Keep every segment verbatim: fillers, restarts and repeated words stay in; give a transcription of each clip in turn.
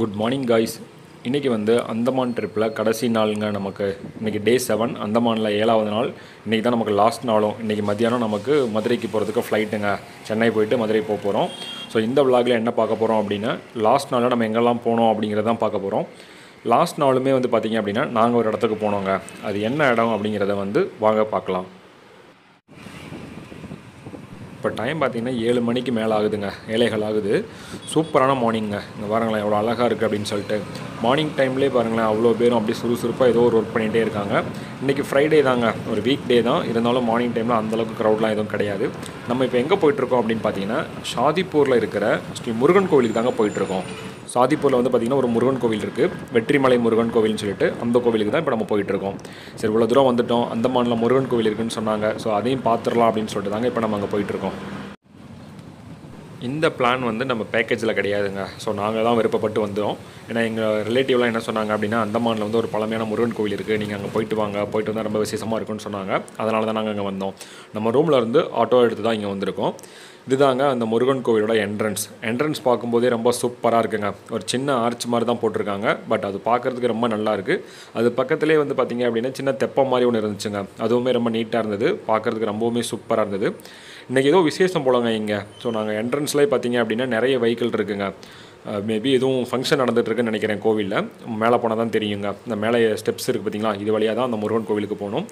Good morning guys. இன்றைக்கி வந்து அந்தமான் ட்ரிப்பில் கடைசி நாளுங்க. நமக்கு இன்றைக்கி டே செவன், அந்தமானில் ஏழாவது நாள். இன்றைக்கி தான் நமக்கு லாஸ்ட் நாளும். இன்றைக்கி மத்தியானம் நமக்கு மதுரைக்கு போகிறதுக்கு ஃப்ளைட்டுங்க. சென்னை போயிட்டு மதுரை போக போகிறோம். ஸோ இந்த விலாகில் என்ன பார்க்க போகிறோம் அப்படின்னா, லாஸ்ட் நாளில் நம்ம எங்கெல்லாம் போனோம் அப்படிங்கிறதான் பார்க்க போகிறோம். லாஸ்ட் நாளுமே வந்து பார்த்திங்க அப்படின்னா நாங்கள் ஒரு இடத்துக்கு போனோங்க. அது என்ன இடம் அப்படிங்கிறத வந்து வாங்க பார்க்கலாம். இப்போ டைம் பார்த்திங்கன்னா ஏழு மணிக்கு மேலே ஆகுதுங்க, ஏழைகள் ஆகுது. சூப்பரான மார்னிங்க. இங்கே பாருங்களேன் எவ்வளோ அழகாக இருக்குது அப்படின்னு சொல்லிட்டு மார்னிங் டைம்லேயே பாருங்களேன் அவ்வளோ பேரும் அப்படியே சுறுசுறுப்பாக ஏதோ ஒரு ஒர்க் பண்ணிகிட்டே இருக்காங்க. இன்றைக்கி ஃப்ரைடே தாங்க, ஒரு வீக் டே தான். இருந்தாலும் மார்னிங் டைமில் அந்தளவுக்கு க்ரௌட்லாம் எதுவும் கிடையாது. நம்ம இப்போ எங்கே போயிட்டுருக்கோம் அப்படின்னு பார்த்தீங்கன்னா, ஷாதிப்பூரில் இருக்கிற ஸ்ரீ முருகன் கோவிலுக்கு தாங்க போயிட்டுருக்கோம். ஷாதிப்பூரில் வந்து பார்த்திங்கன்னா ஒரு முருகன் கோவில் இருக்குது, வெற்றிமலை முருகன் கோவில்னு சொல்லிட்டு. அந்த கோவிலுக்கு தான் இப்போ நம்ம போயிட்டுருக்கோம். சரி, இவ்வளோ தூரம் வந்துவிட்டோம், அந்தமானில் முருகன் கோவில் இருக்குதுன்னு சொன்னாங்க. ஸோ அதையும் பார்த்துடலாம் அப்படின்னு சொல்லிட்டு தாங்க இப்போ நம்ம அங்கே போயிட்டுருக்கோம். இந்த பிளான் வந்து நம்ம பேக்கேஜில் கிடையாதுங்க. ஸோ நாங்கள் தான் விருப்பப்பட்டு வந்தோம். ஏன்னா எங்கள் ரிலேட்டிவ்லாம் என்ன சொன்னாங்க அப்படின்னா, அந்தமானில் வந்து ஒரு பழமையான முருகன் கோவில் இருக்குது, நீங்கள் அங்கே போயிட்டு வாங்க, போயிட்டு வந்தால் ரொம்ப விசேஷமாக இருக்குன்னு சொன்னாங்க. அதனால தான் நாங்கள் அங்கே வந்தோம். நம்ம ரூமில் இருந்து ஆட்டோ எடுத்து தான் இங்கே வந்திருக்கோம். இதுதாங்க அந்த முருகன் கோவிலோட என்ட்ரன்ஸ். என்ட்ரன்ஸ் பார்க்கும்போதே ரொம்ப சூப்பராக இருக்குங்க. ஒரு சின்ன ஆர்ச் மாதிரி தான் போட்டிருக்காங்க, பட் அது பார்க்குறதுக்கு ரொம்ப நல்லாயிருக்கு. அது பக்கத்துலேயே வந்து பார்த்திங்க அப்படின்னா சின்ன தெப்பம் மாதிரி ஒன்று இருந்துச்சுங்க. அதுவுமே ரொம்ப நீட்டாக இருந்தது, பார்க்குறதுக்கு ரொம்பவுமே சூப்பராக இருந்தது. இன்றைக்கி ஏதோ விசேஷம் போலங்க இங்கே. ஸோ நாங்கள் என்ட்ரன்ஸ்லேயே பார்த்திங்க அப்படின்னா நிறைய வெஹிக்கிள் இருக்குங்க. மேபி எதுவும் ஃபங்க்ஷன் நடந்துகிட்ருக்குன்னு நினைக்கிறேன். கோவிலில் மேலே போனால் தான் தெரியுங்க. இந்த மேலே ஸ்டெப்ஸ் இருக்குது பார்த்திங்களா, இது வழியாக தான் அந்த முருகன் கோவிலுக்கு போகணும்.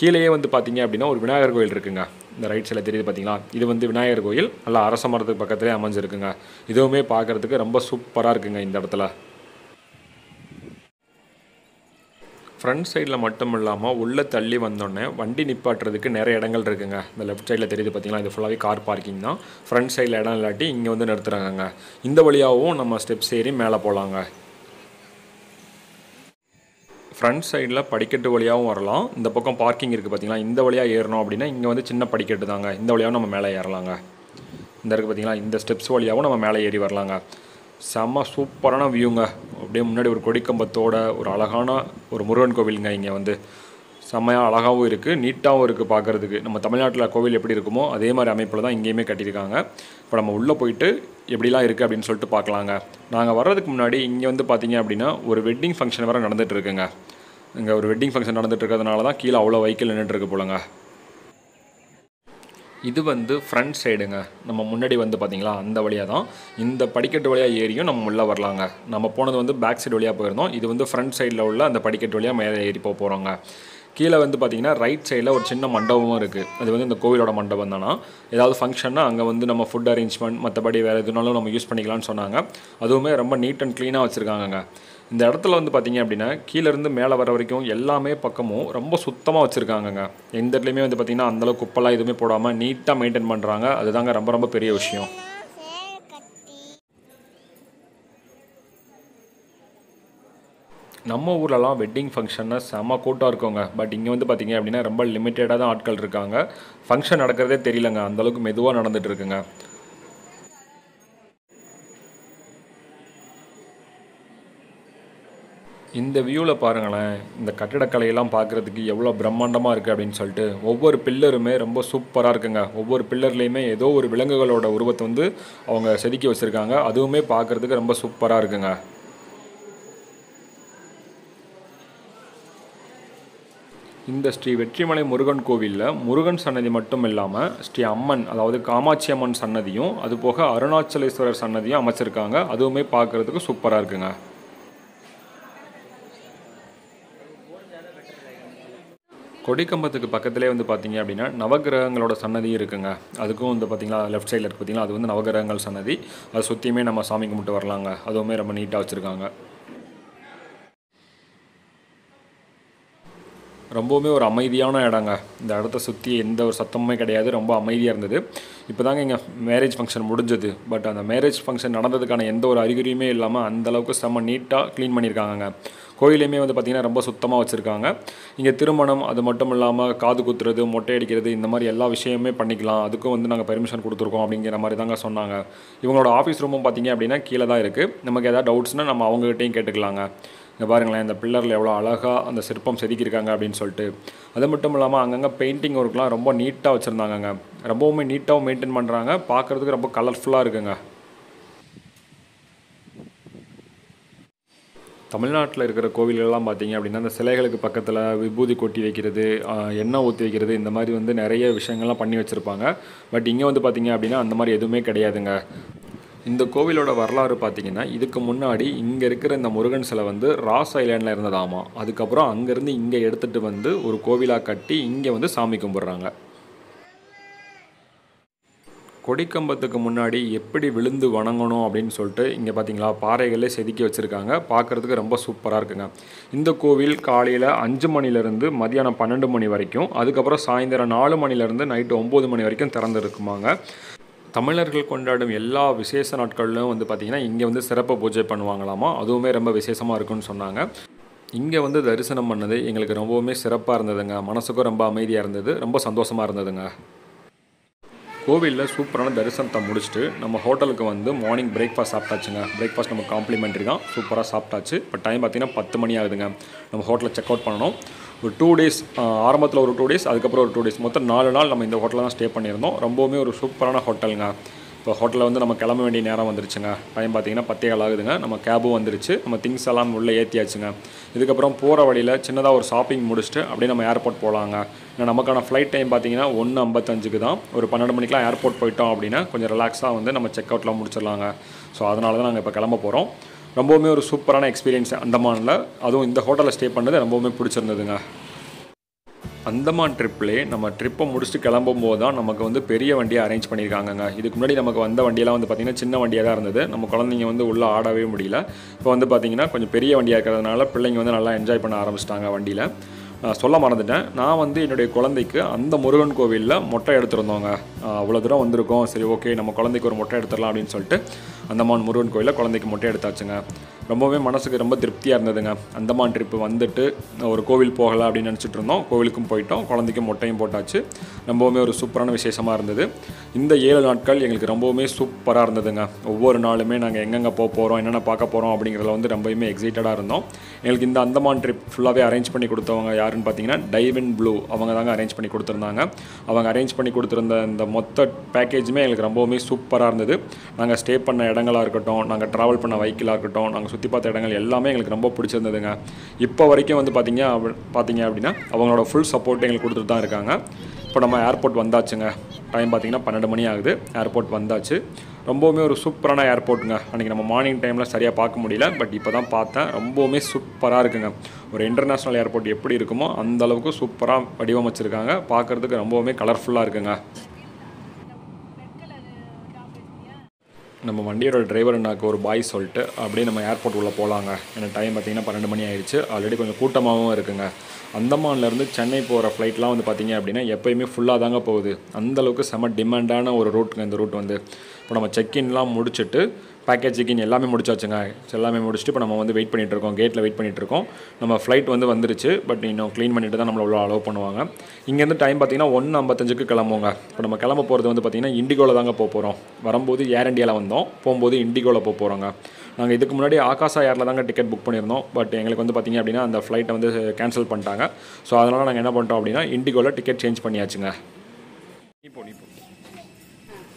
கீழேயே வந்து பார்த்திங்க அப்படின்னா ஒரு விநாயகர் கோயில் இருக்குங்க. இந்த ரைட் சைடில் தெரியுது பார்த்திங்களா, இது வந்து விநாயகர் கோயில். நல்லா அரச மரத்துக்கு பக்கத்துலேயே அமைஞ்சிருக்குங்க. இதுவுமே பார்க்குறதுக்கு ரொம்ப சூப்பராக இருக்குங்க இந்த இடத்துல. ஃப்ரண்ட் சைடில் மட்டும் இல்லாமல் உள்ளே தள்ளி வந்தோடனே வண்டி நிப்பாட்டுறதுக்கு நிறைய இடங்கள் இருக்குதுங்க. இந்த லெஃப்ட் சைடில் தெரியுது பார்த்திங்களா, இது ஃபுல்லாகவே கார் பார்க்கிங் தான். ஃப்ரண்ட் சைடில் இடம் இல்லாட்டி இங்கே வந்து நிறுத்துறாங்கங்க. இந்த வழியாகவும் நம்ம ஸ்டெப்ஸ் ஏறி மேலே போகலாங்க. ஃப்ரண்ட் சைடில் படிக்கட்டு வழியாகவும் வரலாம். இந்த பக்கம் பார்க்கிங் இருக்குது பார்த்திங்களா, இந்த வழியாக ஏறணும் அப்படின்னா இங்கே வந்து சின்ன படிக்கட்டு தாங்க. இந்த வழியாகவும் நம்ம மேலே ஏறலாங்க. இந்த இருக்குது பார்த்திங்களா, இந்த ஸ்டெப்ஸ் வழியாகவும் நம்ம மேலே ஏறி வரலாங்க. செம்ம சூப்பரான வியூங்க. அப்படியே முன்னாடி ஒரு கொடிக்கம்பத்தோட ஒரு அழகான ஒரு முருகன் கோவிலுங்க. இங்கே வந்து செம்மையாக அழகாகவும் இருக்குது, நீட்டாகவும் இருக்குது பார்க்குறதுக்கு. நம்ம தமிழ்நாட்டில் கோவில் எப்படி இருக்குமோ அதே மாதிரி அமைப்பில் தான் இங்கேயுமே கட்டியிருக்காங்க. இப்போ நம்ம உள்ளே போயிட்டு எப்படிலாம் இருக்குது அப்படின்னு சொல்லிட்டு பார்க்கலாங்க. நாங்கள் வர்றதுக்கு முன்னாடி இங்கே வந்து பார்த்திங்க அப்படின்னா ஒரு வெட்டிங் ஃபங்க்ஷன் வேறு நடந்துகிட்டு இருக்குங்க. இங்கே ஒரு வெட்டிங் ஃபங்க்ஷன் நடந்துகிட்டு இருக்கிறதுனால தான் கீழே அவ்வளோ வெஹிக்கிள் நின்றுட்டுருக்கு போலங்க. இது வந்து ஃப்ரண்ட் சைடுங்க. நம்ம முன்னாடி வந்து பார்த்திங்களா அந்த வழியாக தான் இந்த படிக்கட்டு வழியாக ஏறியும் நம்ம உள்ளே வரலாங்க. நம்ம போனது வந்து பேக் சைடு வழியாக போயிருந்தோம். இது வந்து ஃப்ரண்ட் சைடில் உள்ள அந்த படிக்கட்டு வழியாக மேலே ஏறி போக போகிறோங்க. கீழே வந்து பார்த்திங்கன்னா ரைட் சைடில் ஒரு சின்ன மண்டபமும் இருக்குது. அது வந்து இந்த கோவிலோட மண்டபம் தானா. ஏதாவது ஃபங்க்ஷன்னா அங்கே வந்து நம்ம ஃபுட் அரேஞ்ச்மெண்ட் மற்றபடி வேறு எதுனாலும் நம்ம யூஸ் பண்ணிக்கலாம்னு சொன்னாங்க. அதுவுமே ரொம்ப நீட் அண்ட் க்ளீனாக வச்சுருக்காங்கங்க. இந்த இடத்துல வந்து பார்த்திங்க அப்படின்னா கீழேருந்து மேலே வர வரைக்கும் எல்லாமே பக்கமும் ரொம்ப சுத்தமாக வச்சுருக்காங்கங்க. எந்த இடத்துலையுமே வந்து பார்த்திங்கன்னா அந்தளவு குப்பெல்லாம் எதுவுமே போடாமல் நீட்டாக மெயின்டைன் பண்ணுறாங்க. அதுதாங்க ரொம்ப ரொம்ப பெரிய விஷயம். நம்ம ஊர்லலாம் வெட்டிங் ஃபங்க்ஷன்னா செம கூட்டம் இருக்கோங்க. பட் இங்கே வந்து பார்த்திங்க அப்படின்னா ரொம்ப லிமிட்டடாக தான் ஆட்கள் இருக்காங்க. ஃபங்க்ஷன் நடக்கிறதே தெரியலங்க, அந்தளவுக்கு மெதுவாக நடந்துகிட்டு இருக்குங்க. இந்த வியூவில் பாருங்களேன், இந்த கட்டிடக்கலையெல்லாம் பார்க்குறதுக்கு எவ்வளோ பிரம்மாண்டமாக இருக்குது அப்படின்னு சொல்லிட்டு. ஒவ்வொரு பில்லருமே ரொம்ப சூப்பராக இருக்குங்க. ஒவ்வொரு பில்லர்லேயுமே ஏதோ ஒரு விலங்குகளோட உருவத்தை வந்து அவங்க செதுக்கி வச்சுருக்காங்க. அதுவுமே பார்க்குறதுக்கு ரொம்ப சூப்பராக இருக்குங்க. இந்த ஸ்ரீ வெற்றிமலை முருகன் கோவிலில் முருகன் சன்னதி மட்டும் இல்லாமல் ஸ்ரீ அம்மன், அதாவது காமாட்சி அம்மன் சன்னதியும், அதுபோக அருணாச்சலேஸ்வரர் சன்னதியும் அமைச்சிருக்காங்க. அதுவுமே பார்க்குறதுக்கு சூப்பராக இருக்குங்க. கொடிக்கம்பத்துக்கு பக்கத்துலேயே வந்து பார்த்திங்க அப்படின்னா நவகிரகங்களோட சன்னதி இருக்குங்க. அதுக்கும் வந்து பார்த்திங்கன்னா லெஃப்ட் சைடில் இருக்குது பார்த்திங்களா, அது வந்து நவகிரகங்கள் சன்னதி. அது சுற்றியுமே நம்ம சாமி கும்பிட்டு வரலாங்க. அதுவுமே ரொம்ப நீட்டாக வச்சுருக்காங்க. ரொம்பவுமே ஒரு அமைதியான இடங்க. இந்த இடத்த சுற்றி எந்த ஒரு சத்தமுமே கிடையாது, ரொம்ப அமைதியாக இருந்தது. இப்போ தாங்க இங்கே மேரேஜ் ஃபங்க்ஷன் முடிஞ்சது. பட் அந்த மேரேஜ் ஃபங்க்ஷன் நடந்ததுக்கான எந்த ஒரு அறிகுறியுமே இல்லாமல் அந்தளவுக்கு செம்ம நீட்டாக க்ளீன் பண்ணியிருக்காங்க. கோயிலையுமே வந்து பார்த்திங்கன்னா ரொம்ப சுத்தமாக வச்சுருக்காங்க. இங்கே திருமணம் அது மட்டும் இல்லாமல் காது குத்துறது, மொட்டை அடிக்கிறது, இந்த மாதிரி எல்லா விஷயமே பண்ணிக்கலாம். அதுக்கும் வந்து நாங்கள் பெர்மிஷன் கொடுத்துருக்கோம் அப்படிங்கிற மாதிரி தாங்க சொன்னாங்க. இவங்களோட ஆஃபீஸ் ரூமும் பார்த்திங்க அப்படின்னா கீழே தான் இருக்குது. நமக்கு எதாவது டவுட்ஸ்னால் நம்ம அவங்ககிட்டையும் கேட்டுக்கலாங்க. இங்கே பாருங்களேன், இந்த பில்லரில் எவ்வளோ அழகாக அந்த சிற்பம் செதுக்கியிருக்காங்க அப்படின்னு சொல்லிட்டு. அது மட்டும் இல்லாமல் அங்கங்கே பெயிண்டிங் ஒர்க்லாம் ரொம்ப நீட்டாக வச்சுருந்தாங்கங்க. ரொம்பவுமே நீட்டாகவும் மெயின்டைன் பண்ணுறாங்க. பார்க்குறதுக்கு ரொம்ப கலர்ஃபுல்லாக இருக்குங்க. தமிழ்நாட்டில் இருக்கிற கோவில்கள்லாம் பார்த்தீங்க அப்படின்னா அந்த சிலைகளுக்கு பக்கத்தில் விபூதி கொட்டி வைக்கிறது, எண்ணெய் ஊற்றி வைக்கிறது, இந்த மாதிரி வந்து நிறைய விஷயங்கள்லாம் பண்ணி வச்சுருப்பாங்க. பட் இங்கே வந்து பார்த்தீங்க அப்படின்னா அந்த மாதிரி எதுவுமே கிடையாதுங்க. இந்த கோவிலோட வரலாறு பார்த்திங்கன்னா இதுக்கு முன்னாடி இங்கே இருக்கிற இந்த முருகன் சிலை வந்து ராஸ் ஐலாண்டில் இருந்ததாமா. அதுக்கப்புறம் அங்கேருந்து இங்கே எடுத்துகிட்டு வந்து ஒரு கோவிலாக கட்டி இங்கே வந்து சாமி கும்பிட்றாங்க. கொடிக்கம்பத்துக்கு முன்னாடி எப்படி விழுந்து வணங்கணும் அப்படின்னு சொல்லிட்டு இங்கே பார்த்திங்களா பாறைகளே செதுக்கி வச்சுருக்காங்க. பார்க்குறதுக்கு ரொம்ப சூப்பராக இருக்குங்க. இந்த கோவில் காலையில் அஞ்சு மணிலேருந்து மதியானம் பன்னெண்டு மணி வரைக்கும், அதுக்கப்புறம் சாயந்தரம் நாலு மணிலேருந்து நைட்டு ஒம்பது மணி வரைக்கும் திறந்துருக்குமாங்க. தமிழர்கள் கொண்டாடும் எல்லா விசேஷ நாட்கள்லையும் வந்து பார்த்திங்கன்னா இங்கே வந்து சிறப்பு பூஜை பண்ணுவாங்களாமா. அதுவுமே ரொம்ப விசேஷமாக இருக்குன்னு சொன்னாங்க. இங்கே வந்து தரிசனம் பண்ணது எங்களுக்கு ரொம்பவுமே சிறப்பாக இருந்ததுங்க. மனசுக்கும் ரொம்ப அமைதியாக இருந்தது, ரொம்ப சந்தோஷமாக இருந்ததுங்க. கோவிலில் சூப்பரான தரிசனத்தை முடிச்சுட்டு நம்ம ஹோட்டலுக்கு வந்து மார்னிங் பிரேக்ஃபாஸ்ட் சாப்பிட்டாச்சுங்க. பிரேக்ஃபாஸ்ட் நம்ம காம்ப்ளிமெண்ட்ரி தான், சூப்பராக சாப்பிட்டாச்சு. இப்போ டைம் பார்த்திங்கன்னா பத்து மணி ஆகுதுங்க. நம்ம ஹோட்டலில் செக் அவுட் பண்ணணும். ஒரு டூ டேஸ் ஆரம்பத்தில் ஒரு டூ டேஸ் அதுக்கப்புறம் ஒரு டூ டேஸ் மொத்தம் நாலு நாள் நம்ம இந்த ஹோட்டலில் தான் ஸ்டே பண்ணியிருந்தோம். ரொம்பவுமே ஒரு சூப்பரான ஹோட்டலுங்க. இப்போ ஹோட்டலில் வந்து நம்ம கிளம்ப வேண்டிய நேரம் வந்துருச்சுங்க. டைம் பார்த்திங்கன்னா பத்தே கால் ஆகுதுங்க. நம்ம கேபும் வந்துருச்சு, நம்ம திங்ஸ் எல்லாம் உள்ளே ஏற்றியாச்சுங்க. இதுக்கப்புறம் போகிற வழியில் சின்னதாக ஒரு ஷாப்பிங் முடிச்சுட்டு அப்படியே நம்ம ஏர்போர்ட் போகலாங்க. ஏன்னா நமக்கான ஃப்ளைட் டைம் பார்த்திங்கன்னா ஒன்று ஐம்பத்தஞ்சுக்கு தான். ஒரு பன்னெண்டு மணிக்கெலாம் ஏர்போர்ட் போயிட்டோம் அப்படின்னா கொஞ்சம் ரிலாக்ஸாக வந்து நம்ம செக் அவுட்லாம் முடிச்சிடலாங்க. ஸோ அதனால தான் நாங்கள் இப்போ கிளம்ப போகிறோம். ரொம்பவுமே ஒரு சூப்பரான எக்ஸ்பீரியன்ஸ் அந்தமானில். அதுவும் இந்த ஹோட்டலில் ஸ்டே பண்ணது ரொம்பவுமே பிடிச்சிருந்ததுங்க. அந்தமான் ட்ரிப்லேயே நம்ம ட்ரிப்பை முடிச்சுட்டு கிளம்பும்போது தான் நமக்கு வந்து பெரிய வண்டியை அரேஞ்ச் பண்ணியிருக்காங்கங்க. இதுக்கு முன்னாடி நமக்கு வந்த வண்டியெல்லாம் வந்து பார்த்திங்கன்னா சின்ன வண்டியாக தான் இருந்தது. நம்ம குழந்தைங்க வந்து உள்ளே ஆடவே முடியல. இப்போ வந்து பார்த்திங்கன்னா கொஞ்சம் பெரிய வண்டியாக இருக்கிறதுனால பிள்ளைங்க வந்து நல்லா என்ஜாய் பண்ண ஆரம்பிச்சிட்டாங்க. வண்டியில் சொல்ல மறந்துட்டேன், நான் வந்து என்னுடைய குழந்தைக்கு அந்த முருகன் கோவிலில் மொட்டை எடுத்துருந்தோங்க. அவ்வளோ தூரம் வந்திருக்கோம், சரி ஓகே நம்ம குழந்தைக்கு ஒரு மொட்டை எடுத்துடலாம் அப்படின்னு சொல்லிட்டு அந்தமான் முருகன் கோவிலில் குழந்தைக்கு மொட்டை எடுத்தாச்சுங்க. ரொம்பவே மனசுக்கு ரொம்ப திருப்தியாக இருந்ததுங்க. அந்தமான் ட்ரிப்பு வந்துட்டு ஒரு கோவில் போகலை அப்படின்னு நினச்சிட்டு இருந்தோம். கோவிலுக்கும் போயிட்டோம், குழந்தைக்கும் மொட்டையும் போட்டாச்சு. ரொம்பவுமே ஒரு சூப்பரான விசேஷமாக இருந்தது. இந்த ஏழு நாட்கள் எங்களுக்கு ரொம்பவுமே சூப்பராக இருந்ததுங்க. ஒவ்வொரு நாளுமே நாங்கள் எங்கெங்கே போக போகிறோம், என்னென்ன பார்க்க போகிறோம் அப்படிங்கிறதுல வந்து ரொம்பவுமே எக்ஸைட்டடாக இருந்தோம். எங்களுக்கு இந்த அந்தமான் ட்ரிப் ஃபுல்லாகவே அரேஞ்ச் பண்ணி கொடுத்தவங்க யார் பார்த்தீங்கன்னா டைவ் இன் ப்ளூ அவங்க தாங்க அரேஞ்ச் பண்ணி கொடுத்துருந்தாங்க. அவங்க அரேஞ்ச் பண்ணி கொடுத்துருந்த இந்த மொத்த பேக்கேஜுமே எங்களுக்கு ரொம்பவுமே சூப்பராக இருந்தது. நாங்கள் ஸ்டே பண்ண இடங்களாக இருக்கட்டும், நாங்கள் ட்ராவல் பண்ண வைக்கிளாக இருக்கட்டும், நாங்கள் சுற்றி பார்த்த இடங்கள் எல்லாமே எங்களுக்கு ரொம்ப பிடிச்சிருந்ததுங்க. இப்போ வரைக்கும் வந்து பார்த்திங்க பார்த்திங்க அப்படின்னா அவங்களோட ஃபுல் சப்போர்ட் எங்களுக்கு கொடுத்துட்டு தான் இருக்காங்க. இப்போ நம்ம ஏர்போர்ட் வந்தாச்சுங்க. டைம் பார்த்திங்கன்னா பன்னெண்டு மணி ஆகுது. ஏர்போர்ட் வந்தாச்சு. ரொம்பவுமே ஒரு சூப்பரான ஏர்போர்ட்டுங்க. அன்றைக்கி நம்ம மார்னிங் டைமில் சரியாக பார்க்க முடியல, பட் இப்போ தான் பார்த்தேன். ரொம்பவுமே சூப்பராக இருக்குங்க. ஒரு இன்டர்நேஷ்னல் ஏர்போர்ட் எப்படி இருக்குமோ அந்தளவுக்கு சூப்பராக வடிவமைச்சிருக்காங்க. பார்க்குறதுக்கு ரொம்பவுமே கலர்ஃபுல்லாக இருக்குங்க. நம்ம வண்டியோட டிரைவர் அண்ணாக்கு ஒரு பாய் சொல்லிட்டு அப்படியே நம்ம ஏர்போர்ட் உள்ளே போகலாங்க. ஏன்னா டைம் பார்த்திங்கன்னா பன்னெண்டு மணி ஆயிடுச்சு. ஆல்ரெடி கொஞ்சம் கூட்டமாகவும் இருக்குங்க. அந்தமான்லேருந்து சென்னை போகிற ஃப்ளைட்லாம் வந்து பார்த்திங்க அப்படின்னா எப்போயுமே ஃபுல்லாக தாங்க போகுது. அந்தளவுக்கு செம டிமாண்டான ஒரு ரூட்டுங்க இந்த ரூட் வந்து. இப்போ நம்ம செக்இன்லாம் முடிச்சுட்டு பேக்கேஜ் செக்இன் எல்லாமே முடிச்சாச்சுங்க. எல்லாமே முடிச்சுட்டு இப்போ நம்ம வந்து வெயிட் பண்ணிகிட்ருக்கோம், கேட்டில் வெயிட் பண்ணிகிட்ருக்கோம். நம்ம ஃப்ளைட் வந்து வந்துருச்சு, பட் இன்னும் க்ளீன் பண்ணிட்டு தான் நம்மளை உள்ள அலோவ் பண்ணுவாங்க. இங்கேருந்து டைம் பார்த்திங்கன்னா ஒன்று ஐம்பத்தஞ்சுக்கு கிளம்புங்க. இப்போ நம்ம கிளம்ப போகிறது வந்து பார்த்திங்கன்னா இண்டிகோவில் தாங்க போக போகிறோம். வரும்போது ஏர் இண்டியாவில் வந்தோம், போகும்போது இண்டிகோவில் போக போகிறோங்க. நாங்கள் இதுக்கு முன்னாடி ஆகாஷா ஏரில் தாங்க டிக்கெட் புக் பண்ணியிருந்தோம். பட் எங்களுக்கு வந்து பார்த்திங்க அப்படின்னா அந்த ஃப்ளைட்டை வந்து கேன்சல் பண்ணிட்டாங்க. ஸோ அதனால் நாங்கள் என்ன பண்ணிட்டோம் அப்படின்னா இண்டிகோவில் டிக்கெட் சேஞ்ச் பண்ணியாச்சுங்க. இப்போ இப்போ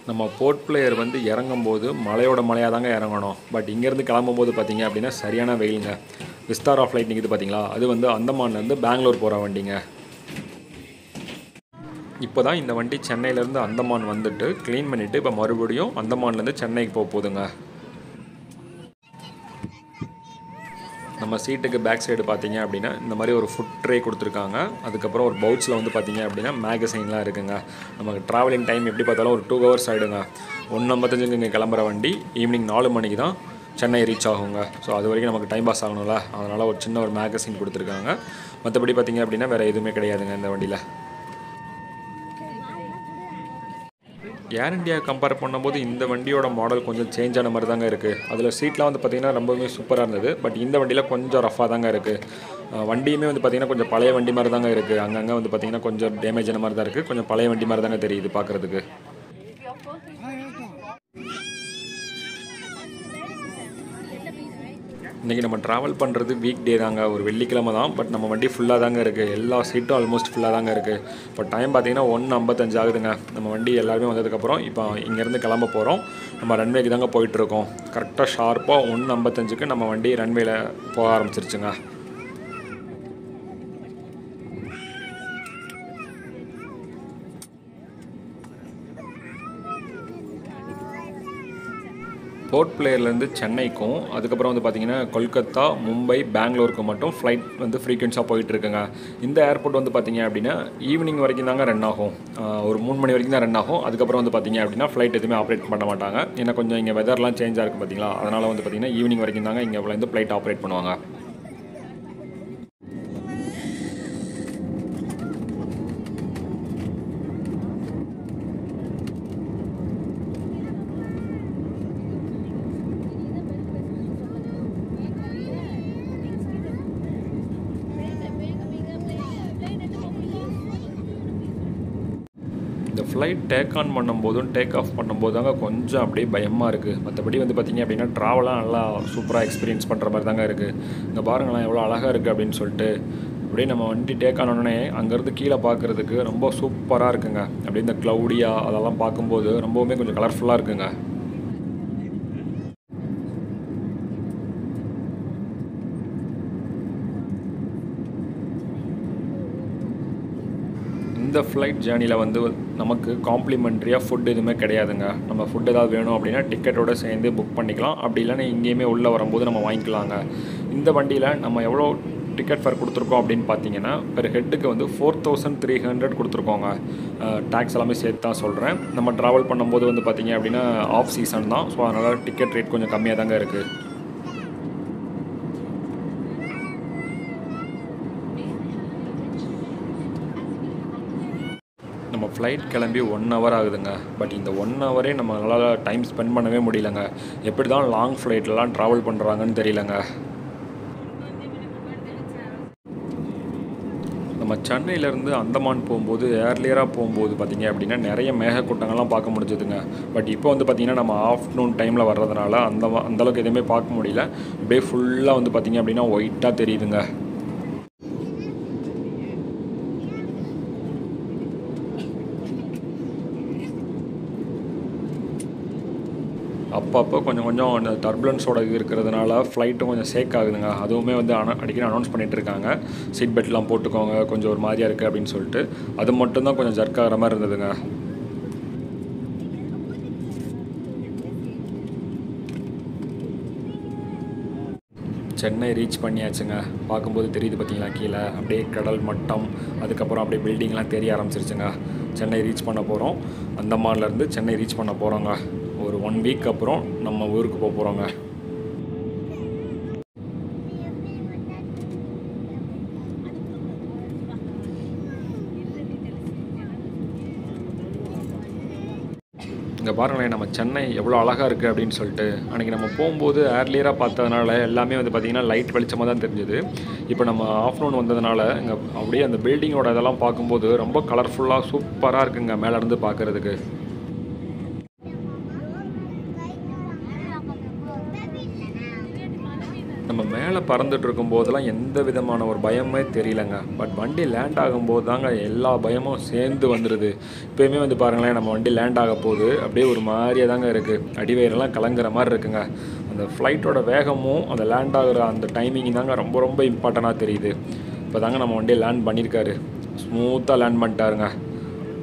நம்ம போர்ட் பிளேயர் வந்து இறங்கும்போது மலையோட மலையாக தாங்க இறங்கணும். பட் இங்கேருந்து கிளம்பும்போது பார்த்திங்க அப்படின்னா சரியான வெயிலுங்க. விஸ்தாரா ஃப்ளைட் நிற்குது பார்த்திங்களா, அது வந்து அந்தமான்லேருந்து பெங்களூர் போகிற வண்டிங்க. இப்போ தான் இந்த வண்டி சென்னையிலேருந்து அந்தமான் வந்துட்டு க்ளீன் பண்ணிவிட்டு இப்போ மறுபடியும் அந்தமான்லேருந்து சென்னைக்கு போக போகுதுங்க. நம்ம சீட்டுக்கு பேக் சைடு பார்த்திங்க அப்படின்னா இந்த மாதிரி ஒரு ஃபுட் ட்ரே கொடுத்துருக்காங்க. அதுக்கப்புறம் ஒரு பவுச்சில் வந்து பார்த்திங்க அப்படின்னா மேகசைன்லாம் இருக்குங்க. நமக்கு ட்ராவலிங் டைம் எப்படி பார்த்தாலும் ஒரு டூ ஹவர்ஸ் ஆகிடுங்க. ஒன்று ஐம்பத்தஞ்சுக்கு இங்கே கிளம்புற வண்டி ஈவினிங் நாலு மணிக்கு தான் சென்னை ரீச் ஆகுங்க. ஸோ அது வரைக்கும் நமக்கு டைம் பாஸ் ஆகணும்ல, அதனால் ஒரு சின்ன ஒரு மேகசைன் கொடுத்துருக்காங்க. மற்றபடி பார்த்திங்க அப்படின்னா வேறு எதுவுமே கிடையாதுங்க இந்த வண்டியில். ஏர் இண்டியா கம்பேர் பண்ணும்போது இந்த வண்டியோட மாடல் கொஞ்சம் சேஞ்ச் ஆன மாதிரி தாங்க இருக்குது. அதில் சீட்லாம் வந்து பார்த்திங்கன்னா ரொம்பவுமே சூப்பராக இருந்தது. பட் இந்த வண்டியில் கொஞ்சம் ரஃபாக தாங்க இருக்குது. வண்டியுமே வந்து பார்த்திங்கன்னா கொஞ்சம் பழைய வண்டி மாதிரி தாங்க இருக்குது. அங்கங்கே வந்து பார்த்திங்கன்னா கொஞ்சம் டேமேஜ் ஆன மாதிரி தான் இருக்குது. கொஞ்சம் பழைய வண்டி மாதிரி தாங்க தெரியுது பார்க்குறதுக்கு. இன்றைக்கி நம்ம ட்ராவல் பண்ணுறது வீக் டே தாங்க, ஒரு வெள்ளிக்கிழமை தான். பட் நம்ம வண்டி ஃபுல்லாக தாங்க இருக்குது, எல்லா சீட்டும் ஆல்மோஸ்ட் ஃபுல்லாக தாங்க இருக்குது. இப்போ டைம் பார்த்திங்கன்னா ஒன்று ஐம்பத்தஞ்சு ஆகுதுங்க. நம்ம வண்டி எல்லாருமே வந்ததுக்கப்புறம் இப்போ இங்கேருந்து கிளம்ப போகிறோம். நம்ம ரன்வேக்கு தாங்க போயிட்டுருக்கோம். கரெக்டாக ஷார்ப்பாக ஒன்று ஐம்பத்தஞ்சுக்கு நம்ம வண்டி ரன்வேயில் போக ஆரம்பிச்சிருச்சுங்க. போர்ட் பிளேயர்லேருந்து சென்னைக்கும் அதுக்கப்புறம் வந்து பார்த்திங்கன்னா கொல்கத்தா, மும்பை, பெங்களூருக்கு மட்டும் ஃப்ளைட் வந்து ஃப்ரீக்வென்ஸாக போயிட்டுருக்குங்க. இந்த ஏர்போர்ட் வந்து பார்த்திங்க அப்படின்னா ஈவினிங் வரைக்கும் தாங்க ரன் ஆகும், ஒரு மூணு மணி வரைக்கும் தான் ரன் ஆகும். அதுக்கப்புறம் வந்து பார்த்திங்க அப்படின்னா ஃப்ளைட் எதுவுமே ஆப்ரேட் பண்ண மாட்டாங்க. ஏன்னா கொஞ்சம் இங்கே வெதர்லாம் சேஞ்சாக இருக்குது பார்த்திங்களா, அதனால் வந்து பார்த்திங்கன்னா ஈவினிங் வரைக்கும் தாங்க இங்கே வந்து ஃப்ளைட் ஆப்ரேட் பண்ணுவாங்க. ஃப்ளைட் டேக் ஆன் பண்ணும்போதும் டேக் ஆஃப் பண்ணும்போது தாங்க கொஞ்சம் அப்படியே பயமாக இருக்குது. மற்றபடி வந்து பார்த்திங்க அப்படின்னா ட்ராவலாக நல்லா சூப்பராக எக்ஸ்பீரியன்ஸ் பண்ணுற மாதிரி தாங்க இருக்குது. இங்கே பாருங்களேன் எவ்வளோ அழகாக இருக்குது அப்படின்னு சொல்லிட்டு அப்படியே நம்ம வண்டி டேக் ஆன உடனே அங்கேருந்து கீழே பார்க்குறதுக்கு ரொம்ப சூப்பராக இருக்குங்க. அப்படியே இந்த க்ளவுடியாக அதெல்லாம் பார்க்கும்போது ரொம்பவுமே கொஞ்சம் கலர்ஃபுல்லாக இருக்குங்க. இந்த ஃப்ளைட் ஜேர்னியில் வந்து நமக்கு காம்ப்ளிமெண்ட்ரியாக ஃபுட் எதுவுமே கிடையாதுங்க. நம்ம ஃபுட் ஏதாவது வேணும் அப்படின்னா டிக்கெட்டோடு சேர்ந்து புக் பண்ணிக்கலாம், அப்படி இல்லைன்னா இங்கேயுமே உள்ளே வரும்போது நம்ம வாங்கிக்கலாங்க. இந்த வண்டியில் நம்ம எவ்வளோ டிக்கெட் ஃபேர் கொடுத்துருக்கோம் அப்படின்னு பார்த்தீங்கன்னா பெர் ஹெட்டுக்கு வந்து ஃபோர் தௌசண்ட் த்ரீ ஹண்ட்ரட் கொடுத்துருக்கோங்க. டேக்ஸ் எல்லாமே சேர்த்து தான் சொல்கிறேன். நம்ம ட்ராவல் பண்ணும்போது வந்து பார்த்திங்க அப்படின்னா ஆஃப் சீசன் தான், ஸோ அதனால் டிக்கெட் ரேட் கொஞ்சம் கம்மியாக தாங்க இருக்குது. நம்ம ஃப்ளைட் கிளம்பி ஒன் ஹவர் ஆகுதுங்க. பட் இந்த ஒன் ஹவரே நம்மளால் டைம் ஸ்பெண்ட் பண்ணவே முடியலங்க. எப்படி தான் லாங் ஃப்ளைட்லாம் ட்ராவல் பண்ணுறாங்கன்னு தெரியலங்க. நம்ம சென்னையிலேருந்து அந்தமான் போகும்போது ஏர்லியராக போகும்போது பார்த்திங்க அப்படின்னா நிறைய மேகக்கூட்டங்கள்லாம் பார்க்க முடிஞ்சதுங்க. பட் இப்போ வந்து பார்த்திங்கன்னா நம்ம ஆஃப்டர்நூன் டைமில் வர்றதுனால அந்த அந்தளவுக்கு எதுவுமே பார்க்க முடியல. அப்படியே ஃபுல்லாக வந்து பார்த்திங்க அப்படின்னா ஒயிட்டாக தெரியுதுங்க. அப்பப்போ கொஞ்சம் கொஞ்சம் அந்த டர்புலன்ஸோட இது இருக்கிறதுனால ஃப்ளைட்டும் கொஞ்சம் சேக் ஆகுதுங்க. அதுவுமே வந்து அன அடிக்கடி அனௌன்ஸ் பண்ணிகிட்டு இருக்காங்க, சீட் பெல்ட்லாம் போட்டுக்கோங்க, கொஞ்சம் ஒரு மாதிரியாக இருக்குது அப்படின்னு சொல்லிட்டு. அது மட்டும்தான் கொஞ்சம் ஜர்க் ஆகிற மாதிரி இருந்ததுங்க. சென்னை ரீச் பண்ணியாச்சுங்க. பார்க்கும்போது தெரியுது பார்த்திங்களா, கீழே அப்படியே கடல் மட்டம், அதுக்கப்புறம் அப்படியே பில்டிங்லாம் தெரிய ஆரம்பிச்சிருச்சுங்க. சென்னை ரீச் பண்ண போகிறோம். அந்தமான்லேருந்து சென்னை ரீச் பண்ண போகிறோங்க. ஒரு ஒன் வீக் அப்புறம் நம்ம ஊருக்கு போக போகிறோங்க. இங்கே பாருங்களேன் நம்ம சென்னை எவ்வளோ அழகாக இருக்குது அப்படின்னு சொல்லிட்டு. அன்றைக்கி நம்ம போகும்போது ஏர்லியராக பார்த்ததுனால எல்லாமே வந்து பார்த்திங்கன்னா லைட் வெளிச்சமாக தான் தெரிஞ்சுது. இப்போ நம்ம ஆஃப்டர்நூன் வந்ததுனால இங்கே அப்படியே அந்த பில்டிங்கோட இதெல்லாம் பார்க்கும்போது ரொம்ப கலர்ஃபுல்லாக சூப்பராக இருக்குங்க மேலேருந்து பார்க்குறதுக்கு. நம்ம மேலே பறந்துட்டு இருக்கும்போதெல்லாம் எந்த விதமான ஒரு பயமே தெரியலங்க. பட் வண்டி லேண்ட் ஆகும்போது தாங்க எல்லா பயமும் சேர்ந்து வந்துடுது. இப்போயுமே வந்து பாருங்களேன் நம்ம வண்டி லேண்ட் ஆக போது அப்படியே ஒரு மாதிரியாக தாங்க இருக்குது, அடிவயிறெல்லாம் கலங்குற மாதிரி இருக்குங்க. அந்த ஃப்ளைட்டோட வேகமும் அந்த லேண்ட் ஆகிற அந்த டைமிங் தாங்க ரொம்ப ரொம்ப இம்பார்ட்டண்ட்டாக தெரியுது. இப்போ தாங்க நம்ம வண்டியை லேண்ட் பண்ணியிருக்காரு, ஸ்மூத்தாக லேண்ட் பண்ணிட்டாருங்க.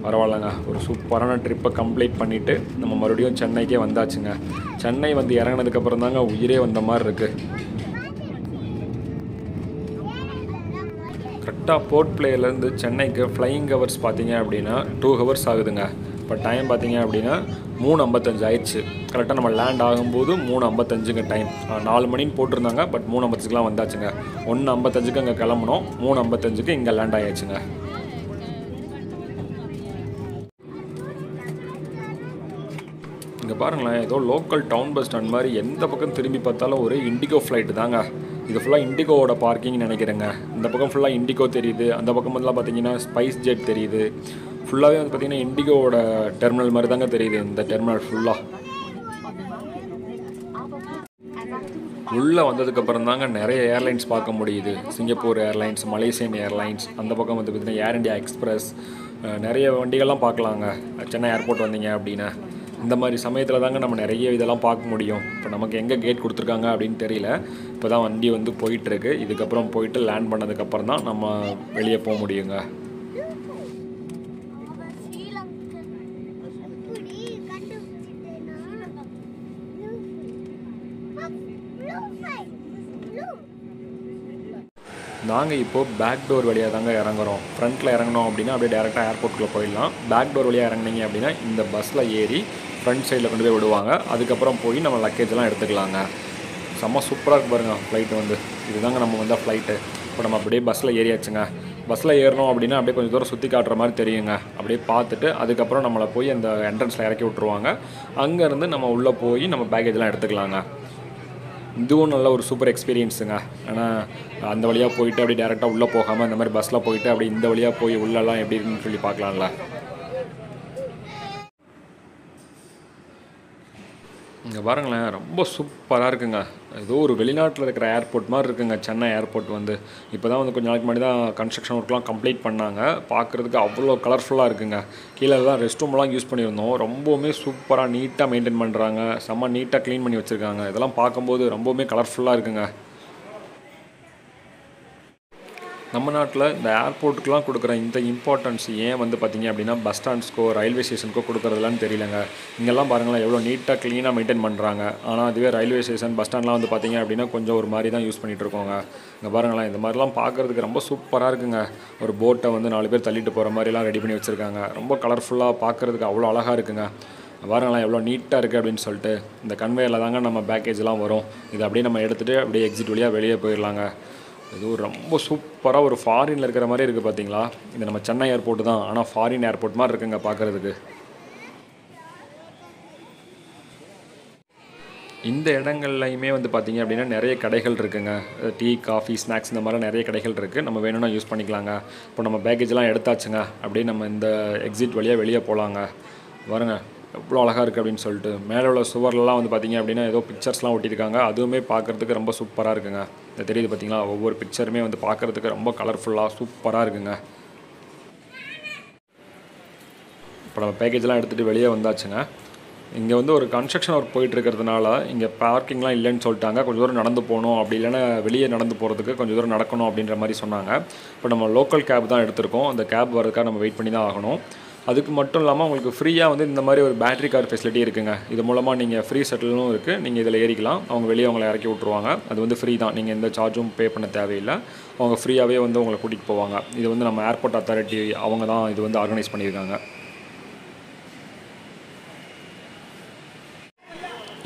பரவாயில்லங்க, ஒரு சூப்பரான ட்ரிப்பை கம்ப்ளீட் பண்ணிவிட்டு நம்ம மறுபடியும் சென்னைக்கே வந்தாச்சுங்க. சென்னை வந்து இறங்கினதுக்கப்புறம் தாங்க உயிரே வந்த மாதிரி இருக்குது. கரெக்டாக போர்ட் பிளேயர்லேருந்து சென்னைக்கு ஃப்ளையிங் ஹவர்ஸ் பார்த்திங்க அப்படின்னா டூ ஹவர்ஸ் ஆகுதுங்க. இப்போ டைம் பார்த்திங்க அப்படின்னா மூணு ஐம்பத்தஞ்சு ஆயிடுச்சு. கரெக்டாக நம்ம லேண்ட் ஆகும்போது மூணு ஐம்பத்தஞ்சுங்க டைம். நாலு மணின்னு போட்டிருந்தாங்க, பட் மூணு ஐம்பத்தஞ்சுக்கெலாம் வந்தாச்சுங்க. ஒன்று ஐம்பத்தஞ்சுக்கு அங்கே கிளம்பணும், மூணு ஐம்பத்தஞ்சுக்கு இங்கே லேண்ட் ஆகிடுச்சுங்க. இங்கே பாருங்களேன் ஏதோ லோக்கல் டவுன் பஸ் ஸ்டாண்ட் மாதிரி எந்த பக்கம் திரும்பி பார்த்தாலும் ஒரு இண்டிகோ ஃப்ளைட்டு தாங்க. இது ஃபுல்லாக இண்டிகோவோட பார்க்கிங் நினைக்கிறேங்க. இந்த பக்கம் ஃபுல்லாக இண்டிகோ தெரியுது, அந்த பக்கம் வந்து பார்த்திங்கன்னா ஸ்பைஸ் ஜெட் தெரியுது. ஃபுல்லாகவே வந்து பார்த்திங்கன்னா இண்டிகோவோட டெர்மினல் மாதிரி தாங்க தெரியுது இந்த டெர்மினல் ஃபுல்லாக. உள்ள வந்ததுக்கு அப்புறம் தாங்க நிறைய ஏர்லைன்ஸ் பார்க்க முடியுது. சிங்கப்பூர் ஏர்லைன்ஸ், மலேசியன் ஏர்லைன்ஸ், அந்த பக்கம் வந்து பார்த்திங்கன்னா ஏர் இண்டியா எக்ஸ்பிரஸ், நிறைய வண்டிகள்லாம் பார்க்கலாங்க. சென்னை ஏர்போர்ட் வந்தீங்க அப்படின்னா இந்த மாதிரி சமயத்தில் தாங்க நம்ம நிறைய இதெல்லாம் பார்க்க முடியும். இப்போ நமக்கு எங்கே கேட் கொடுத்துருக்காங்க அப்படின்னு தெரியல. இப்போ தான் வண்டி வந்து போயிட்டுருக்கு. இதுக்கப்புறம் போயிட்டு லேண்ட் பண்ணதுக்கப்புறம் தான் நம்ம வெளியே போக முடியுங்க. நாங்கள் இப்போது பேக் டோர் வழியாக தாங்க இறங்குறோம். ஃப்ரண்ட்டில் இறங்கினோம் அப்படின்னா அப்படியே டேரெக்டாக ஏர்போர்ட்டுக்குள்ளே போயிடலாம். பேக் டோர் வழியாக இறங்குனீங்க அப்படின்னா இந்த பஸ்ஸில் ஏறி ஃப்ரண்ட் சைடில் கொண்டு போய் விடுவாங்க. அதுக்கப்புறம் போய் நம்ம லக்கேஜெலாம் எடுத்துக்கலாங்க. செம்ம சூப்பராக இருக்கு பாருங்க ஃப்ளைட்டு வந்து. இதுதாங்க நம்ம வந்தால் ஃப்ளைட்டு. இப்போ நம்ம அப்படியே பஸ்ஸில் ஏறியாச்சுங்க. பஸ்ஸில் ஏறினோம் அப்படின்னா அப்படியே கொஞ்சம் தூரம் சுற்றி காட்டுற மாதிரி தெரியுங்க. அப்படியே பார்த்துட்டு அதுக்கப்புறம் நம்மளை போய் அந்த என்ட்ரன்ஸில் இறக்கி விட்ருவாங்க. அங்கேருந்து நம்ம உள்ளே போய் நம்ம பேக்கேஜெலாம் எடுத்துக்கலாங்க. இதுவும் நல்ல ஒரு சூப்பர் எக்ஸ்பீரியன்ஸுங்க. ஆனால் அந்த வழியாக போயிட்டு அப்படி டேரெக்டாக உள்ளே போகாமல் இந்த மாதிரி பஸ்ஸில் போயிட்டு அப்படி இந்த வழியாக போய் உள்ளெல்லாம் எப்படி இருக்குன்னு சொல்லி பார்க்கலாம்ல. இங்கே பாருங்களேன், ரொம்ப சூப்பராக இருக்குங்க. ஏதோ ஒரு வெளிநாட்டில் இருக்கிற ஏர்போர்ட் மாதிரி இருக்குங்க சென்னை ஏர்போர்ட் வந்து. இப்போ தான் வந்து கொஞ்சம் நாளைக்கு முன்னாடி தான் கன்ஸ்ட்ரக்ஷன் ஒர்க்லாம் கம்ப்ளீட் பண்ணாங்க. பார்க்குறதுக்கு அவ்வளோ கலர்ஃபுல்லாக இருக்குங்க. கீழே தான் ரெஸ்ட் ரூம்லாம் யூஸ் பண்ணியிருந்தோம். ரொம்பவுமே சூப்பராக நீட்டாக மெயின்டைன் பண்ணுறாங்க. செம்ம நீட்டாக க்ளீன் பண்ணி வச்சுருக்காங்க. இதெல்லாம் பார்க்கும்போது ரொம்பவுமே கலர்ஃபுல்லாக இருக்குங்க. நம்ம நாட்டில் இந்த ஏர்போர்ட்டுக்கெலாம் கொடுக்குற இந்த இம்பார்ட்டன்ஸ் ஏன் வந்து பார்த்திங்க அப்படின்னா பஸ் ஸ்டாண்ட்ஸ்க்கோ ரயில்வே ஸ்டேஷனுக்கோ கொடுக்குறதுலான்னு தெரியலங்க. இங்கெல்லாம் பாருங்களேன் எவ்வளோ நீட்டாக க்ளீனாக மெயின்டைன் பண்ணுறாங்க. ஆனால் அதுவே ரயில்வே ஸ்டேஷன் பஸ் ஸ்டாண்ட்லாம் வந்து பார்த்திங்க அப்படின்னா கொஞ்சம் ஒரு மாதிரி தான் யூஸ் பண்ணிகிட்ருக்கோங்க. இங்கே பாருங்களேன், இந்த மாதிரிலாம் பார்க்குறதுக்கு ரொம்ப சூப்பராக இருக்குங்க. ஒரு போட்டை வந்து நாலு பேர் தள்ளிட்டு போகிற மாதிரிலாம் ரெடி பண்ணி வச்சுருக்காங்க. ரொம்ப கலர்ஃபுல்லாக பார்க்குறதுக்கு அவ்வளோ அழகாக இருக்குங்க. பாருங்களேன் எவ்வளோ நீட்டாக இருக்குது அப்படின்னு சொல்லிட்டு இந்த கன்வேயரில் தாங்க நம்ம பேக்கேஜெலாம் வரும். இதை அப்படியே நம்ம எடுத்துகிட்டு அப்படியே எக்ஸிட் வழியாக வெளியே போயிடலாங்க. இது ரொம்ப சூப்பராக ஒரு ஃபாரினில் இருக்கிற மாதிரி இருக்குது பார்த்தீங்களா. இது நம்ம சென்னை ஏர்போர்ட்டு தான், ஆனால் ஃபாரின் ஏர்போர்ட் மாதிரி இருக்குங்க பார்க்குறதுக்கு. இந்த இடங்கள்லையுமே வந்து பார்த்திங்க அப்படின்னா நிறைய கடைகள் இருக்குங்க. டீ, காஃபி, ஸ்நாக்ஸ் இந்த மாதிரி நிறைய கடைகள் இருக்குது. நம்ம வேணும்னா யூஸ் பண்ணிக்கலாங்க. இப்போ நம்ம பேக்கேஜெலாம் எடுத்தாச்சுங்க. அப்படியே நம்ம இந்த எக்ஸிட் வழியாக வெளியே போகலாங்க. வருங்க எவ்வளோ அழகாக இருக்குது அப்படின்னு சொல்லிட்டு மேலே உள்ள சுவர்லாம் வந்து பார்த்திங்க அப்படின்னா ஏதோ பிக்சர்ஸ்லாம் ஒட்டியிருக்காங்க. அதுவுமே பார்க்குறதுக்கு ரொம்ப சூப்பராக இருக்குங்க. இந்த தெரியுது பார்த்திங்களா, ஒவ்வொரு பிக்சருமே வந்து பார்க்குறதுக்கு ரொம்ப கலர்ஃபுல்லாக சூப்பராக இருக்குங்க. இப்போ நம்ம பேக்கேஜெலாம் எடுத்துகிட்டு வெளியே வந்தாச்சுங்க. இங்கே வந்து ஒரு கன்ஸ்ட்ரக்ஷன் ஒர்க் போயிட்டுருக்கிறதுனால இங்கே பார்க்கிங்லாம் இல்லைன்னு சொல்லிட்டாங்க. கொஞ்சம் தூரம் நடந்து போகணும், அப்படி இல்லைன்னா வெளியே நடந்து போகிறதுக்கு கொஞ்சம் தூரம் நடக்கணும் அப்படின்ற மாதிரி சொன்னாங்க. இப்போ நம்ம லோக்கல் கேப் தான் எடுத்திருக்கோம். அந்த கேப் வரதுக்காக நம்ம வெயிட் பண்ணி தான் ஆகணும். அதுக்கு மட்டும் இல்லாமல் உங்களுக்கு ஃப்ரீயாக வந்து இந்த மாதிரி ஒரு பேட்டரி கார் ஃபெசிலிட்டி இருக்குங்க. இது மூலமாக நீங்கள் ஃப்ரீ செட்டிலும் இருக்குது. நீங்கள் இதில் ஏறிக்கலாம். அவங்க வெளியே அவங்கள இறக்கி விட்ருவாங்க. அது வந்து ஃப்ரீ தான். நீங்கள் எந்த சார்ஜும் பே பண்ண தேவையில்லை. அவங்க ஃப்ரீயாகவே வந்து உங்களை கூட்டிகிட்டு போவாங்க. இது வந்து நம்ம ஏர்போர்ட் அத்தாரிட்டி அவங்க தான் இது வந்து ஆர்கனைஸ் பண்ணியிருக்காங்க.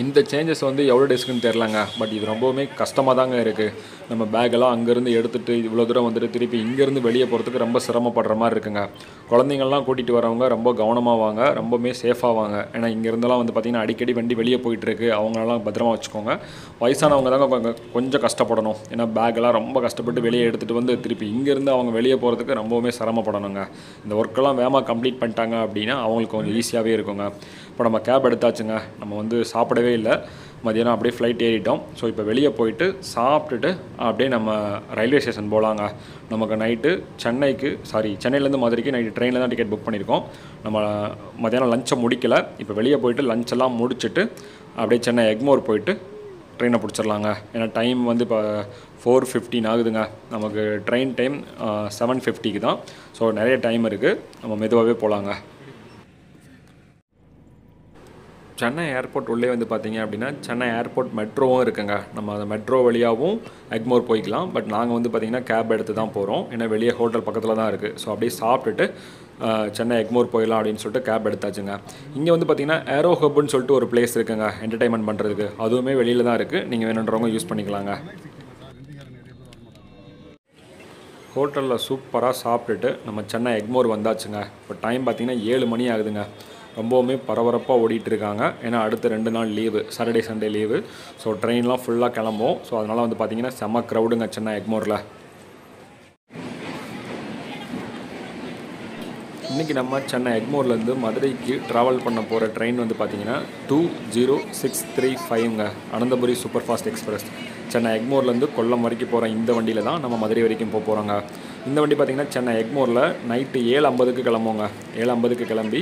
இந்த சேஞ்சஸ் வந்து எவ்வளோ டெஸ்க்குன்னு தெரிலங்க. பட் இது ரொம்பவுமே கஷ்டமாக தாங்க இருக்குது. நம்ம பேக்கெல்லாம் அங்கேருந்து எடுத்துகிட்டு இவ்வளோ தூரம் வந்துட்டு திருப்பி இங்கேருந்து வெளியே போகிறதுக்கு ரொம்ப சிரமப்படுற மாதிரி இருக்குங்க. குழந்தைங்கள்லாம் கூட்டிகிட்டு வரவங்க ரொம்ப கவனமாக வாங்க, ரொம்பவுமே சேஃபாக வாங்க. ஏன்னா இங்கேருந்தெல்லாம் வந்து பார்த்திங்கன்னா அடிக்கடி வண்டி வெளியே போயிட்டுருக்கு. அவங்களெல்லாம் பத்திரமா வச்சுக்கோங்க. வயசானவங்க தாங்க கொஞ்சம் கஷ்டப்படணும். ஏன்னா பேக்கெல்லாம் ரொம்ப கஷ்டப்பட்டு வெளியே எடுத்துகிட்டு வந்து திருப்பி இங்கேருந்து அவங்க வெளியே போகிறதுக்கு ரொம்பவுமே சிரமப்படணுங்க. இந்த ஒர்க்கெல்லாம் வேகமாக கம்ப்ளீட் பண்ணிட்டாங்க அப்படின்னா அவங்களுக்கு கொஞ்சம் ஈஸியாகவே இருக்குங்க. இப்போ நம்ம கேப் எடுத்தாச்சுங்க. நம்ம வந்து சாப்பிடவே இல்லை, மதியானம் அப்படியே ஃப்ளைட் ஏறிட்டோம். ஸோ இப்போ வெளியே போயிட்டு சாப்பிட்டுட்டு அப்படியே நம்ம ரயில்வே ஸ்டேஷன் போகலாங்க. நமக்கு நைட்டு சென்னைக்கு சாரி சென்னையிலேருந்து மதுரைக்கு நைட்டு ட்ரெயினில் தான் டிக்கெட் புக் பண்ணியிருக்கோம். நம்ம மதியானம் லஞ்சை முடிக்கலை. இப்போ வெளியே போயிட்டு லஞ்செல்லாம் முடிச்சுட்டு அப்படியே சென்னை எக்மோர் போயிட்டு ட்ரெயினை பிடிச்சிடலாங்க. ஏன்னா டைம் வந்து இப்போ ஃபோர் ஃபிஃப்டின் ஆகுதுங்க. நமக்கு ட்ரெயின் டைம் செவன் ஃபிஃப்டிக்கு தான். ஸோ நிறைய டைம் இருக்குது. நம்ம மெதுவாகவே போகலாங்க. சென்னை ஏர்போர்ட் உள்ளே வந்து பார்த்திங்க அப்படின்னா சென்னை ஏர்போர்ட் மெட்ரோவும் இருக்குங்க. நம்ம அந்த மெட்ரோ வழியாகவும் எக்மோர் போய்க்கலாம். பட் நாங்கள் வந்து பார்த்திங்கன்னா கேப் எடுத்து தான் போகிறோம். ஏன்னா வெளியே ஹோட்டல் பக்கத்தில் தான் இருக்குது. ஸோ அப்படியே சாப்பிட்டுட்டு சென்னை எக்மோர் போயிடலாம் அப்படின்னு சொல்லிட்டு கேப் எடுத்தாச்சுங்க. இங்கே வந்து பார்த்திங்கன்னா ஏரோ ஹப்னு சொல்லிட்டு ஒரு பிளேஸ் இருக்குங்க என்டர்டைன்மெண்ட் பண்ணுறதுக்கு. அதுவுமே வெளியில் தான் இருக்குது. நீங்கள் வேணுன்றவங்க யூஸ் பண்ணிக்கலாங்க. ஹோட்டலில் சூப்பராக சாப்பிட்டுட்டு நம்ம சென்னை எக்மோர் வந்தாச்சுங்க. இப்போ டைம் பார்த்திங்கன்னா ஏழு மணி ஆகுதுங்க. ரொம்பவுமே பரபரப்பாக ஓடிட்டுருக்காங்க. ஏன்னா அடுத்த ரெண்டு நாள் leave, Saturday Sunday leave. So ட்ரெயின்லாம் ஃபுல்லாக கிளம்பும். ஸோ அதனால் வந்து பார்த்திங்கன்னா செம்ம க்ரௌடுங்க சென்னை எக்மோரில். இன்றைக்கி நம்ம சென்னை எக்மோர்லேருந்து மதுரைக்கு ட்ராவல் பண்ண போகிற ட்ரெயின் வந்து பார்த்திங்கன்னா டூ ஜீரோ சிக்ஸ் த்ரீ ஃபைவ்ங்க, அனந்தபுரி சூப்பர்ஃபாஸ்ட் எக்ஸ்பிரஸ். சென்னை எக்மோர்லேருந்து கொல்லம் வரைக்கும் போகிறோம். இந்த வண்டியில் தான் நம்ம மதுரை வரைக்கும் போக போகிறோங்க. இந்த வண்டி பார்த்திங்கன்னா சென்னை எக்மோரில் நைட்டு ஏழு ஐம்பதுக்கு கிளம்புவோங்க. ஏழு ஐம்பதுக்கு கிளம்பி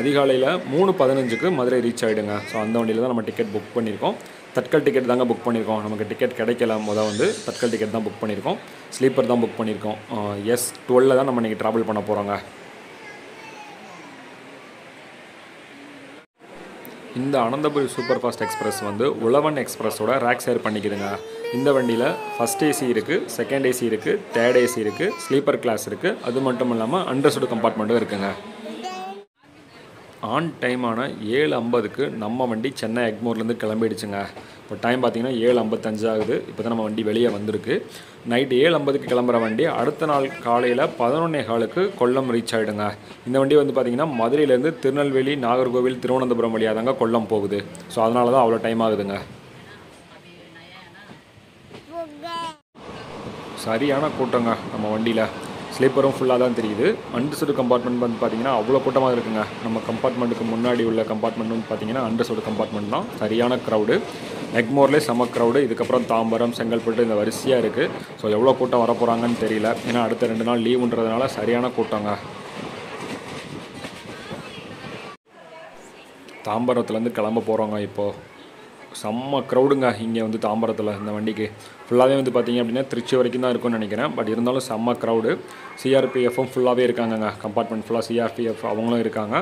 அதிகாலையில் மூணு பதினஞ்சுக்கு மதுரை ரீச் ஆகிடுங்க. ஸோ அந்த வண்டியில் தான் நம்ம டிக்கெட் புக் பண்ணியிருக்கோம். தட்கல் டிக்கெட் தாங்க புக் பண்ணியிருக்கோம். நமக்கு டிக்கெட் கிடைக்கல மொதல் வந்து தட்கல் டிக்கெட் தான் புக் பண்ணியிருக்கோம். ஸ்லீப்பர் தான் புக் பண்ணியிருக்கோம். எஸ் டுவெல்ல தான் நம்ம இன்றைக்கி ட்ராவல் பண்ண போகிறோங்க. இந்த அனந்தபுரி சூப்பர்ஃபாஸ்ட் எக்ஸ்பிரஸ் வந்து உழவன் எக்ஸ்பிரஸோட ரேக் ஷேர் பண்ணிக்கிதுங்க. இந்த வண்டியில் ஃபஸ்ட் ஏசி இருக்குது, செகண்ட் ஏசி இருக்குது, தேர்ட் ஏசி இருக்குது, ஸ்லீப்பர் கிளாஸ் இருக்குது. அது மட்டும் இல்லாமல் அண்டர்ஸ்டு கம்பார்ட்மெண்ட்டும் இருக்குங்க. ஆன் டைமான ஏழு ஐம்பதுக்கு நம்ம வண்டி சென்னை எக்மோர்லேருந்து கிளம்பிடுச்சுங்க. இப்போ டைம் பார்த்திங்கன்னா ஏழு ஐம்பத்தஞ்சு ஆகுது. இப்போ தான் நம்ம வண்டி வெளியே வந்திருக்கு. நைட்டு ஏழு ஐம்பதுக்கு கிளம்புற வண்டி அடுத்த நாள் காலையில் பதினொன்னே காலுக்கு கொல்லம் ரீச் ஆகிடுங்க. இந்த வண்டி வந்து பார்த்திங்கன்னா மதுரையிலேருந்து திருநெல்வேலி, நாகர்கோவில், திருவனந்தபுரம் வழியாக தாங்க கொல்லம் போகுது. ஸோ அதனால தான் அவ்வளோ டைம் ஆகுதுங்க. சரியான கூட்டங்க நம்ம வண்டியில். ஸ்லீப்பரும் ஃபுல்லாக தான் தெரியுது. அண்டர்ஸ்டு கம்பார்ட்மெண்ட் வந்து பார்த்திங்கன்னா அவ்வளோ கூட்டமாக இருக்குங்க. நம்ம கம்பார்ட்மெண்ட்டுக்கு முன்னாடி உள்ள கம்பார்ட்மெண்ட் வந்து பார்த்திங்கன்னா அண்டர்ஸ்டு கம்பார்ட்மெண்ட் தான். சரியான க்ரௌடு. எக்மோர்லேயே செம க்ரௌடு. இதுக்கப்புறம் தாம்பரம், செங்கல்பட்டு இந்த வரிசையாக இருக்குது. ஸோ எவ்வளோ கூட்டம் வரப்போகிறாங்கன்னு தெரியல. ஏன்னா அடுத்த ரெண்டு நாள் லீவுன்றதுனால சரியான கூட்டங்க. தாம்பரத்துலேருந்து கிளம்ப போகிறோங்க. இப்போது செம்ம க்ரௌடுங்க இங்கே வந்து தாம்பரத்தில். இந்த வண்டிக்கு ஃபுல்லாகவே வந்து பார்த்திங்க அப்படின்னா திருச்சி வரைக்கும் தான் இருக்கும்னு நினைக்கிறேன். பட் இருந்தாலும் செம்ம க்ரௌடு. சிஆர்பிஎஃப்பும் ஃபுல்லாகவே இருக்காங்கங்க. கம்பார்ட்மெண்ட் ஃபுல்லாக சிஆர்பிஎஃப் அவங்களும் இருக்காங்க.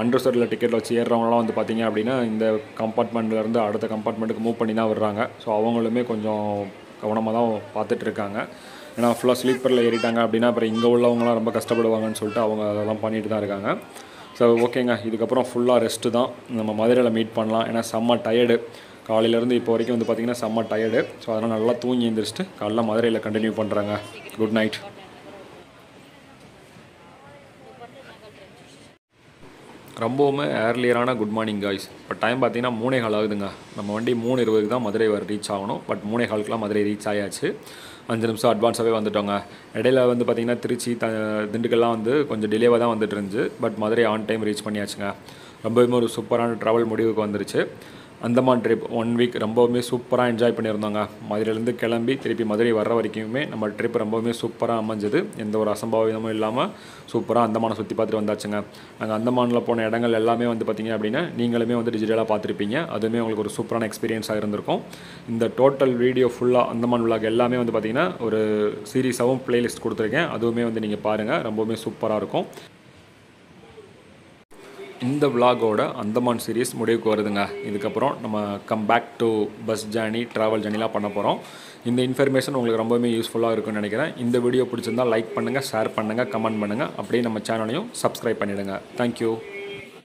அண்டர்ஸ்டோரில் டிக்கெட் வச்சு ஏறுறவங்களாம் வந்து பார்த்திங்க அப்படின்னா இந்த கம்பார்ட்மெண்ட்லேருந்து அடுத்த கம்பார்ட்மெண்ட்டுக்கு மூவ் பண்ணி தான் வர்றாங்க. ஸோ அவங்களுமே கொஞ்சம் கவனமாக தான் பார்த்துட்ருக்காங்க. ஏன்னா ஃபுல்லாக ஸ்லீப்பரில் ஏறிட்டாங்க அப்படின்னா அப்புறம் இங்கே உள்ளவங்களாம் ரொம்ப கஷ்டப்படுவாங்கன்னு சொல்லிட்டு அவங்க அதெல்லாம் பண்ணிட்டு தான் இருக்காங்க. ஸோ ஓகேங்க, இதுக்கப்புறம் ஃபுல்லாக ரெஸ்ட்டு தான். நம்ம மதுரையில் மீட் பண்ணலாம். ஏன்னா செம்ம டயர்டு. காலையிலேருந்து இப்போ வரைக்கும் வந்து பார்த்திங்கன்னா செம்ம டயர்டு. ஸோ அதனால் நல்லா தூங்கி எழுந்திரிச்சிட்டு காலைல மதுரையில் கண்டினியூ பண்ணுறாங்க. Good night. ரொம்பவுமே ஏர்லியரான குட் மார்னிங் காய்ஸ். இப்போ டைம் பார்த்திங்கன்னா மூணே கால் ஆகுதுங்க. நம்ம வண்டி மூணு இருபதுக்கு தான் மதுரை வர ரீச் ஆகணும். பட் மூணே காலுக்குலாம் மதுரை ரீச் ஆகியாச்சு. அஞ்சு நிமிஷம் அட்வான்ஸாகவே வந்துட்டோங்க. இடையில வந்து பார்த்திங்கன்னா திருச்சி, த திண்டுக்கல்லாம் வந்து கொஞ்சம் டிலேவாக தான் வந்துட்டு இருந்துச்சு. But Madurai on time reach பண்ணியாச்சுங்க. ரொம்பவுமே ஒரு சூப்பரான ட்ராவல் முடிவுக்கு வந்துருச்சு. அந்தமான் ட்ரிப் ஒன் வீக் ரொம்பவுமே சூப்பராக என்ஜாய் பண்ணியிருந்தோங்க. மதுரையிலேருந்து கிளம்பி திருப்பி மதுரை வர்ற வரைக்குமே நம்ம ட்ரிப் ரொம்பவுமே சூப்பராக அமைஞ்சது. எந்த ஒரு அசம்பாவிதமும் இல்லாமல் சூப்பராக அந்தமானை சுற்றி பார்த்துட்டு வந்தாச்சுங்க. நாங்கள் அந்தமானில் போன இடங்கள் எல்லாமே வந்து பார்த்திங்க அப்படின்னா நீங்களுமே வந்து டிஜிட்டலாக பார்த்துருப்பீங்க. அதுவுமே உங்களுக்கு ஒரு சூப்பரான எக்ஸ்பீரியன்ஸாக இருந்திருக்கும். இந்த டோட்டல் வீடியோ ஃபுல்லாக அந்தமான் விலாக் எல்லாமே வந்து பார்த்திங்கன்னா ஒரு சீரீஸாகவும் பிளேலிஸ்ட் கொடுத்துருக்கேன். அதுவுமே வந்து நீங்கள் பாருங்கள், ரொம்பவுமே சூப்பராக இருக்கும். இந்த விலாகோட அந்தமான் சீரீஸ் முடிவுக்கு வருதுங்க. இதுக்கப்புறம் நம்ம come back to bus journey, travel ஜேர்னிலாம் பண்ண போகிறோம். இந்த இன்ஃபர்மேஷன் உங்களுக்கு ரொம்பவே யூஸ்ஃபுல்லாக இருக்கும்னு நினைக்கிறேன். இந்த வீடியோ பிடிச்சிருந்தால் லைக் பண்ணுங்கள், ஷேர் பண்ணுங்கள், கமெண்ட் பண்ணுங்கள். அப்படியே நம்ம சேனலையும் சப்ஸ்கிரைப் பண்ணிவிடுங்க. தேங்க்யூ.